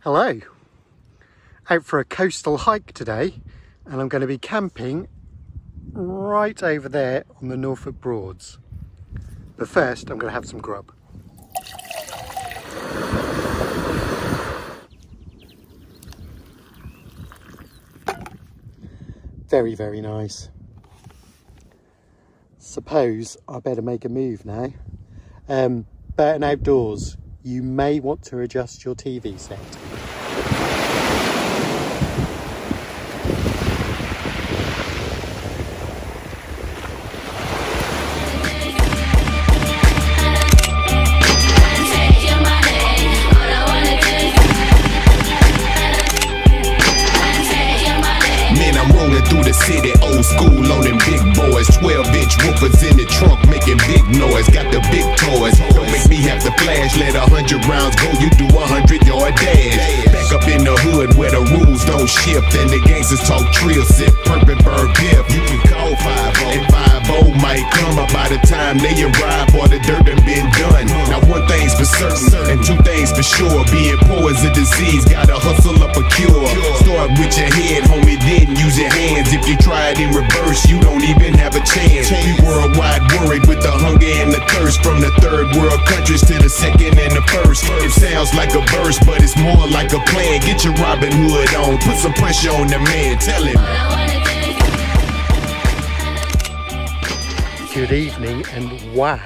Hello, out for a coastal hike today, and I'm going to be camping right over there on the Norfolk Broads. But first, I'm going to have some grub. Very, very nice. Suppose I better make a move now. Burton Outdoors, you may want to adjust your TV set. City old school on them big boys, 12-inch woofers in the trunk making big noise, got the big toys, don't make me have to flash, let 100 rounds go, you do 100-yard dash, back up in the hood where the rules don't shift, and the gangsters talk trill, sip, perp and burn pip, you can call 5-0, and 5-0 might come up by the time they arrive, or the dirt done been done, now one thing's for certain, and two things for sure, being poor is a disease, gotta hustle up a cure, start with your head, homie, then use your hands, if you try it in reverse, you don't even have a chance. We worldwide worried with the hunger and the thirst, from the third world countries to the second and the first. It sounds like a verse, but it's more like a plan. Get your Robin Hood on, put some pressure on the man, tell him. Good evening, and wow,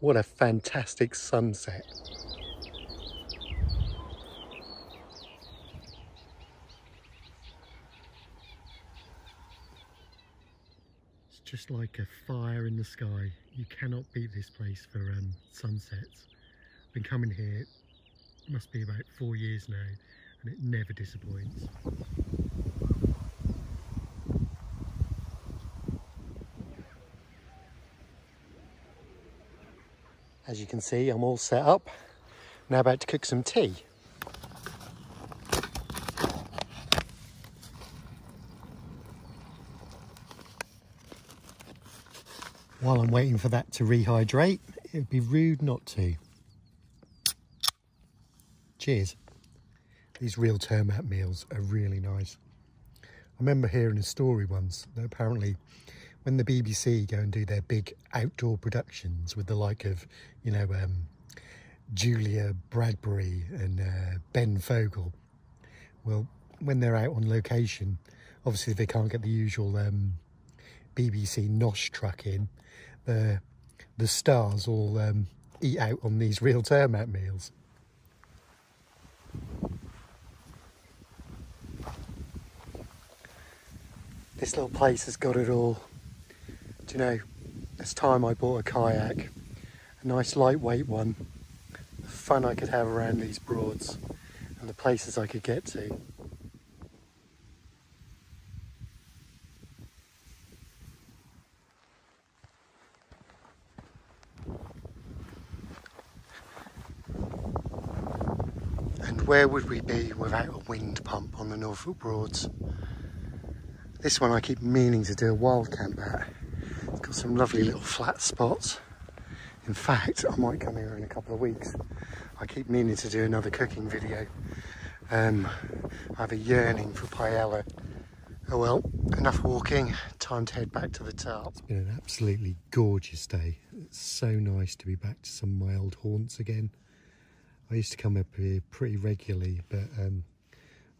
what a fantastic sunset. Just like a fire in the sky. You cannot beat this place for sunsets. I've been coming here, it must be about 4 years now, and it never disappoints. As you can see, I'm all set up. Now about to cook some tea. While I'm waiting for that to rehydrate, it would be rude not to. Cheers. These real termite meals are really nice. I remember hearing a story once that apparently when the BBC go and do their big outdoor productions with the like of, you know, Julia Bradbury and Ben Fogle, well, when they're out on location, obviously they can't get the usual BBC nosh truck in, the stars all eat out on these real termite meals. This little place has got it all. Do you know, this time I bought a kayak, a nice lightweight one, the fun I could have around these Broads and the places I could get to. Where would we be without a wind pump on the Norfolk Broads? This one I keep meaning to do a wild camp at. It's got some lovely little flat spots. In fact, I might come here in a couple of weeks. I keep meaning to do another cooking video. I have a yearning for paella. Oh well, enough walking, time to head back to the tarp. It's been an absolutely gorgeous day. It's so nice to be back to some of my old haunts again. I used to come up here pretty regularly, but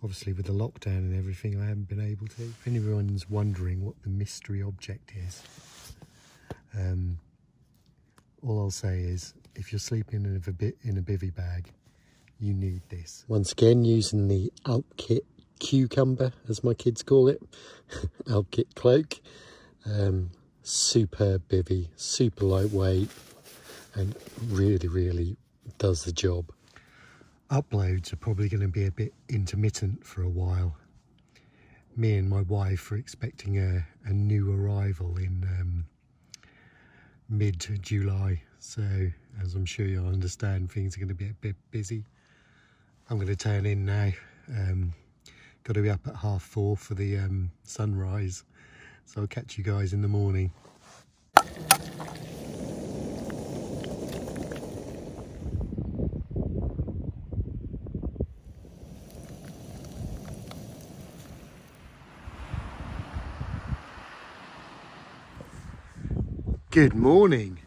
obviously with the lockdown and everything, I haven't been able to. If anyone's wondering what the mystery object is, all I'll say is, if you're sleeping in a bivvy bag, you need this. Once again, using the Alpkit cucumber, as my kids call it, Alpkit Kloke. Super bivvy, super lightweight, and really, really does the job. Uploads are probably going to be a bit intermittent for a while. Me and my wife are expecting a new arrival in mid-July, so as I'm sure you'll understand, things are going to be a bit busy. I'm going to turn in now. Got to be up at 4:30 for the sunrise, so I'll catch you guys in the morning. Good morning.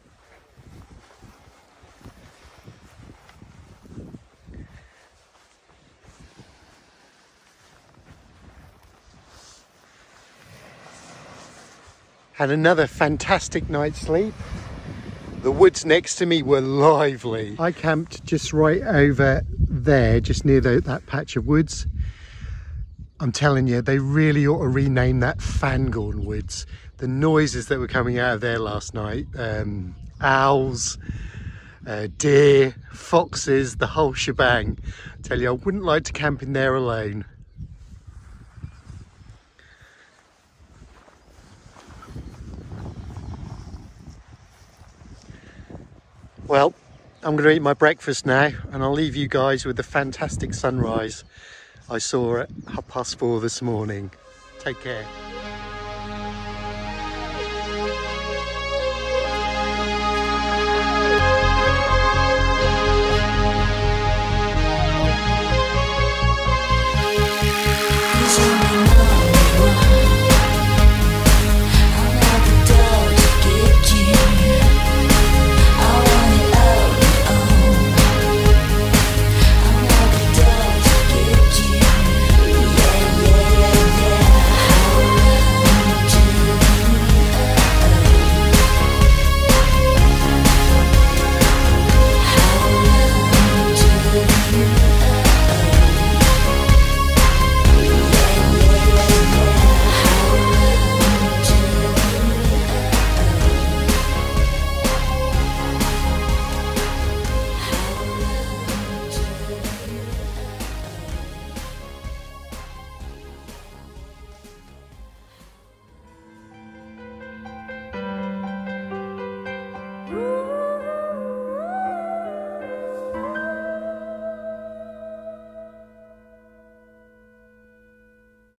Had another fantastic night's sleep. The woods next to me were lively. I camped just right over there, just near that patch of woods. I'm telling you, they really ought to rename that Fangorn Woods. The noises that were coming out of there last night, owls, deer, foxes, the whole shebang. I tell you, I wouldn't like to camp in there alone. Well, I'm going to eat my breakfast now, and I'll leave you guys with the fantastic sunrise I saw at 4:30 this morning. Take care.